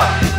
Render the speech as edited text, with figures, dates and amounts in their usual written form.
Never.